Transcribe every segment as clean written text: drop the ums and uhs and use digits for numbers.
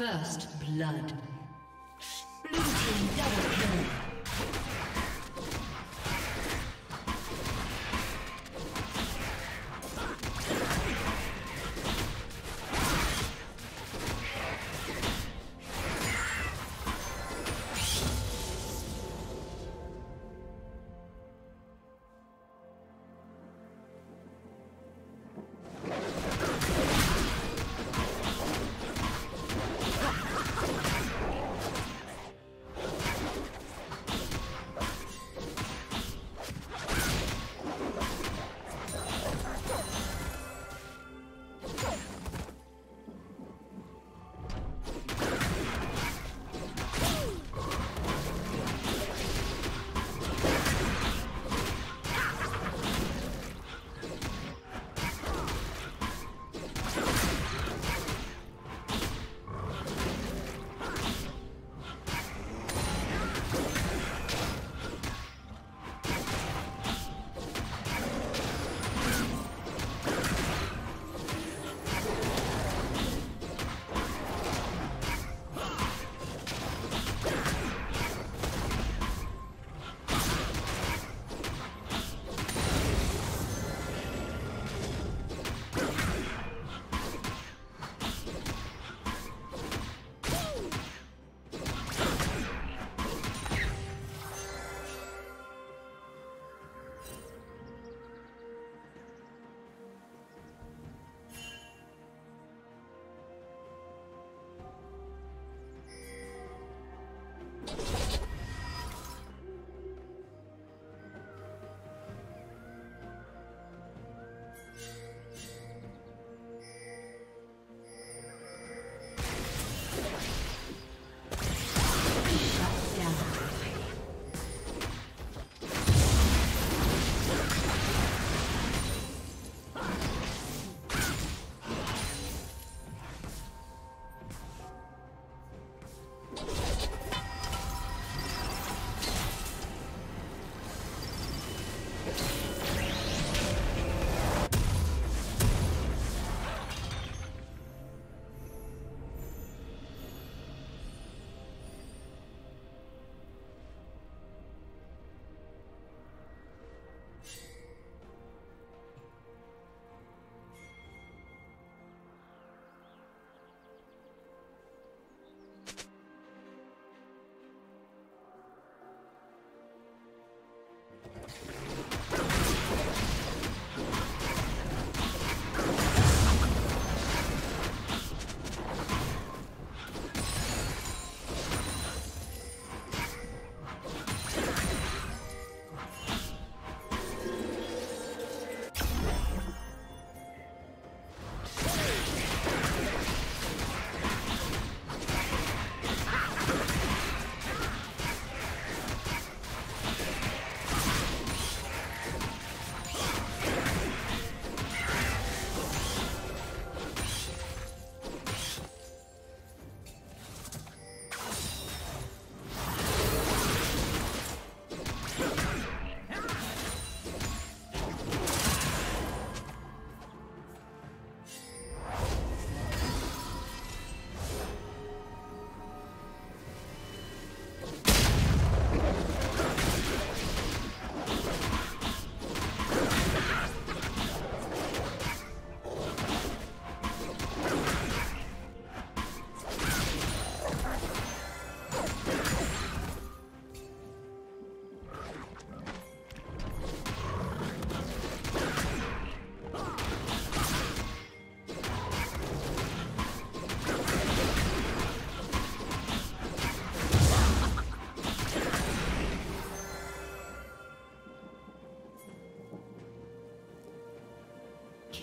First blood. Blue team double kill.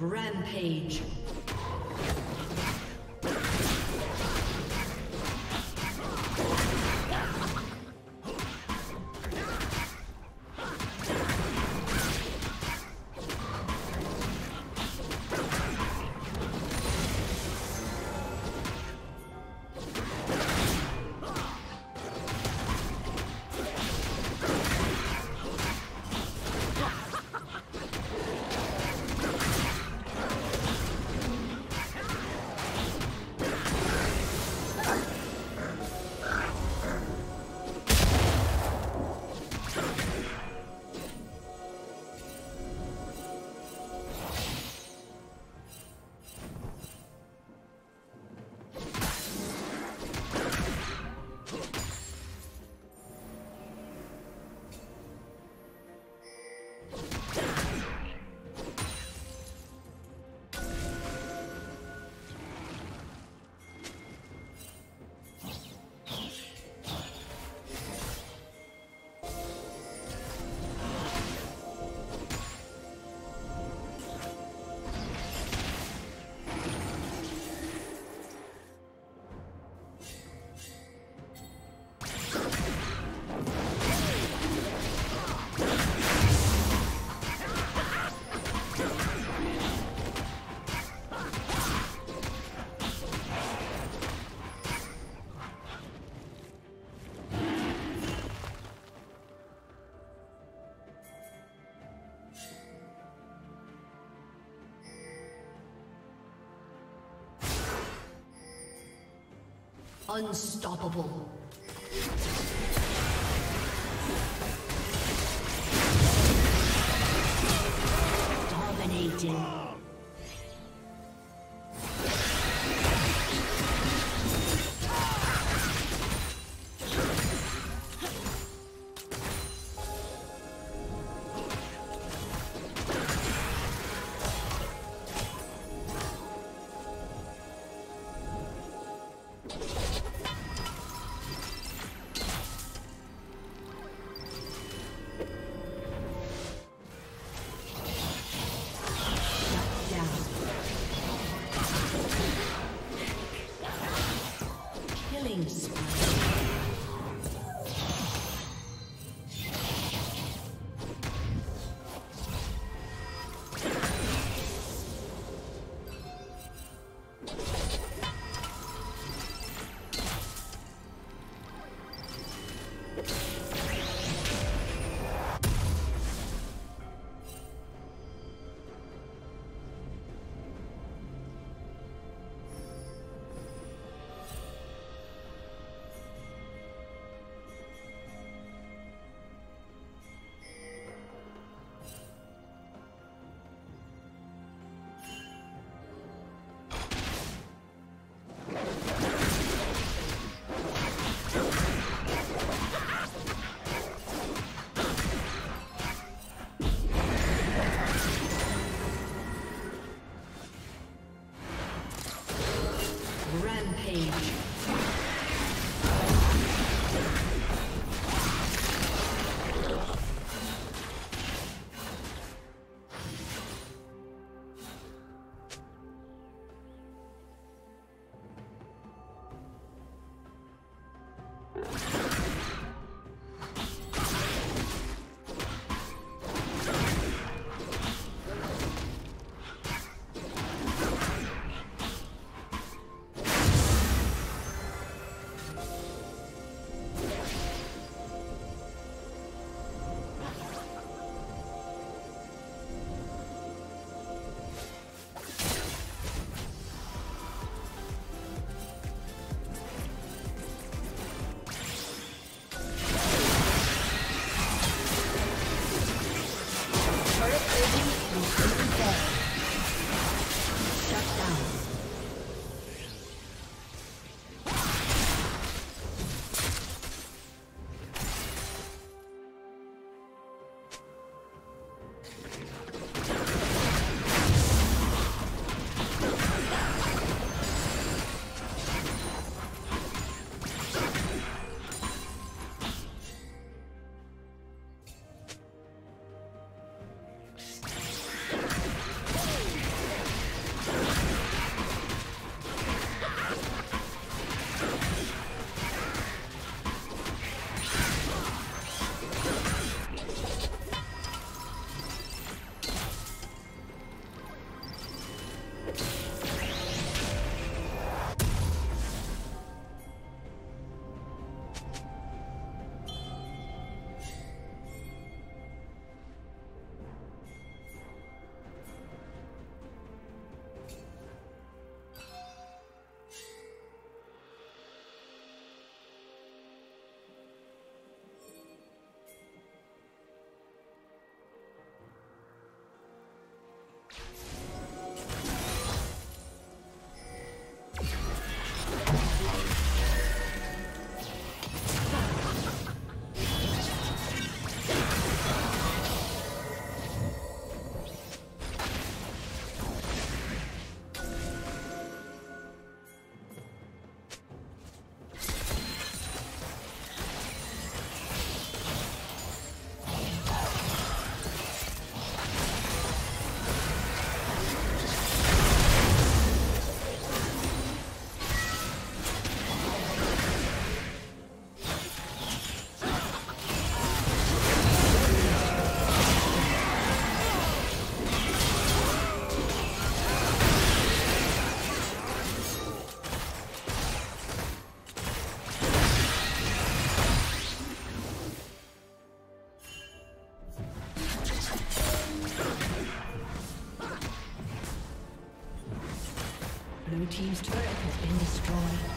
Rampage. Unstoppable. Dominating. Blue team's turret has been destroyed.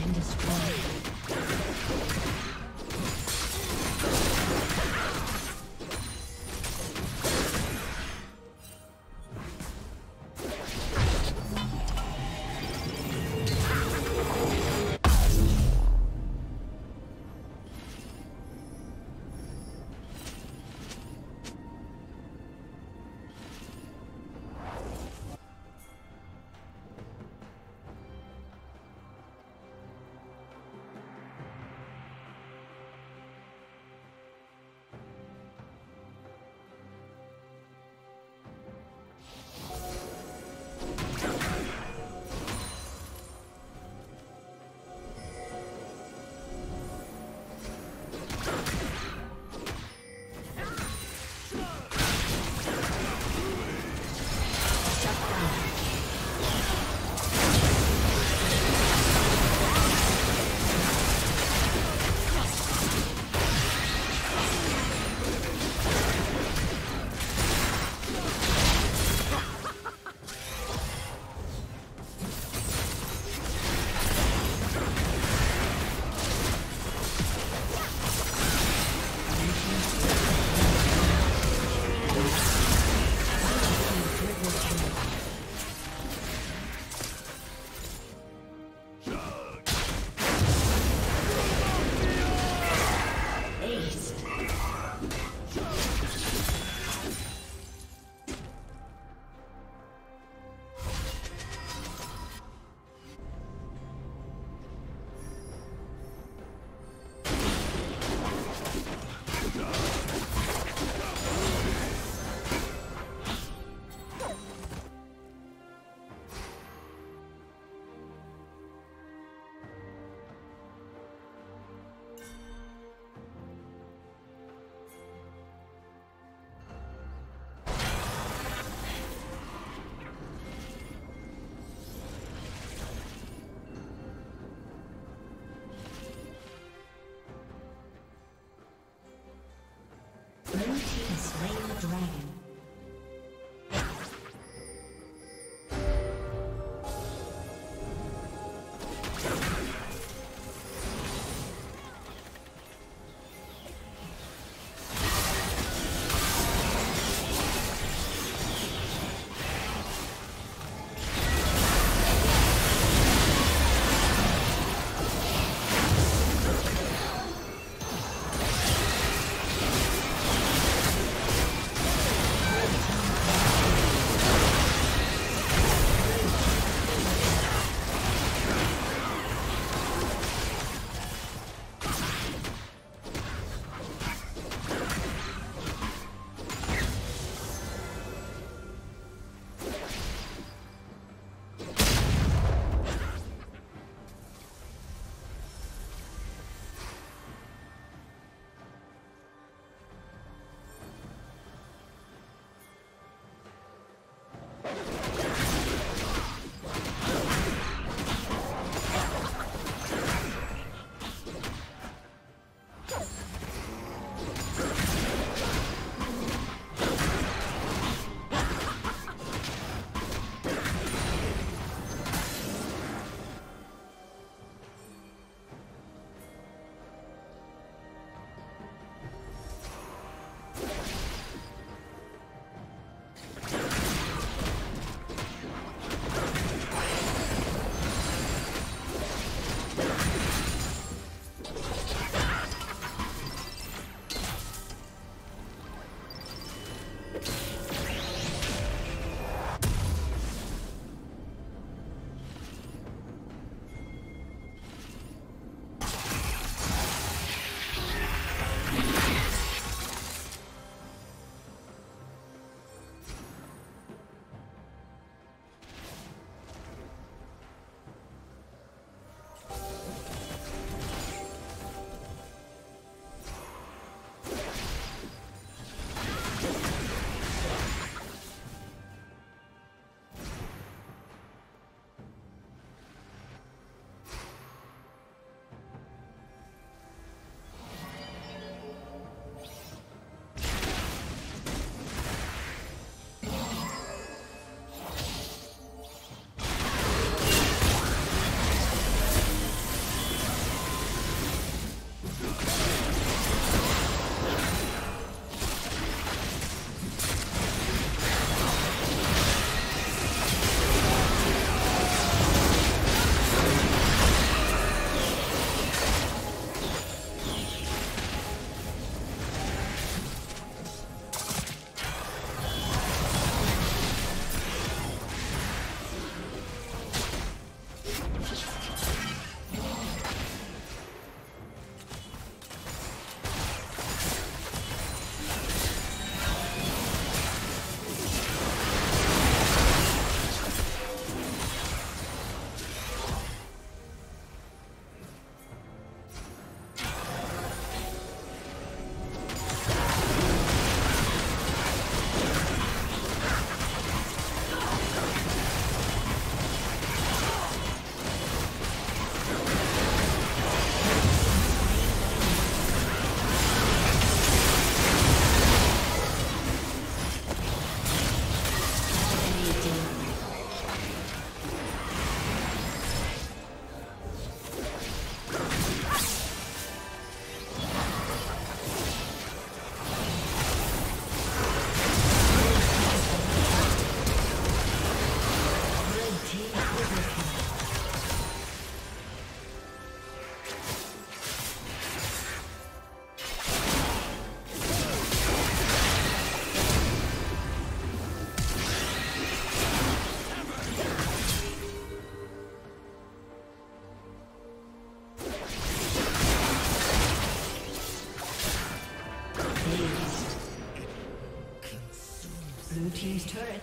been destroyed. team's turret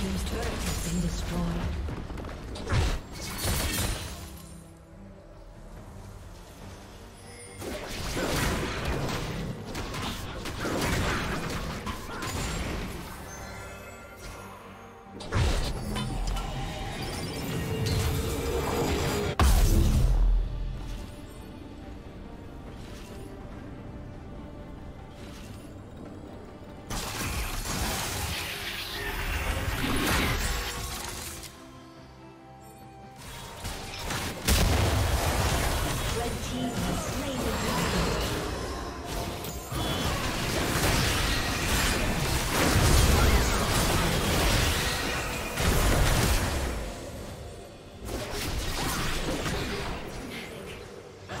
team's turret has been destroyed.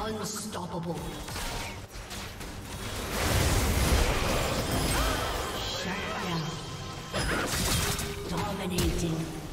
Unstoppable. Shut down. Dominating.